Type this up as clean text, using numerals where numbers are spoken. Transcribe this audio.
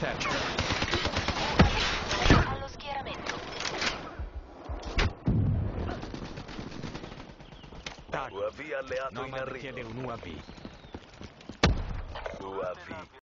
terra. Allo schieramento. UAV alleato in arrivo. Chiede un UAV. UAV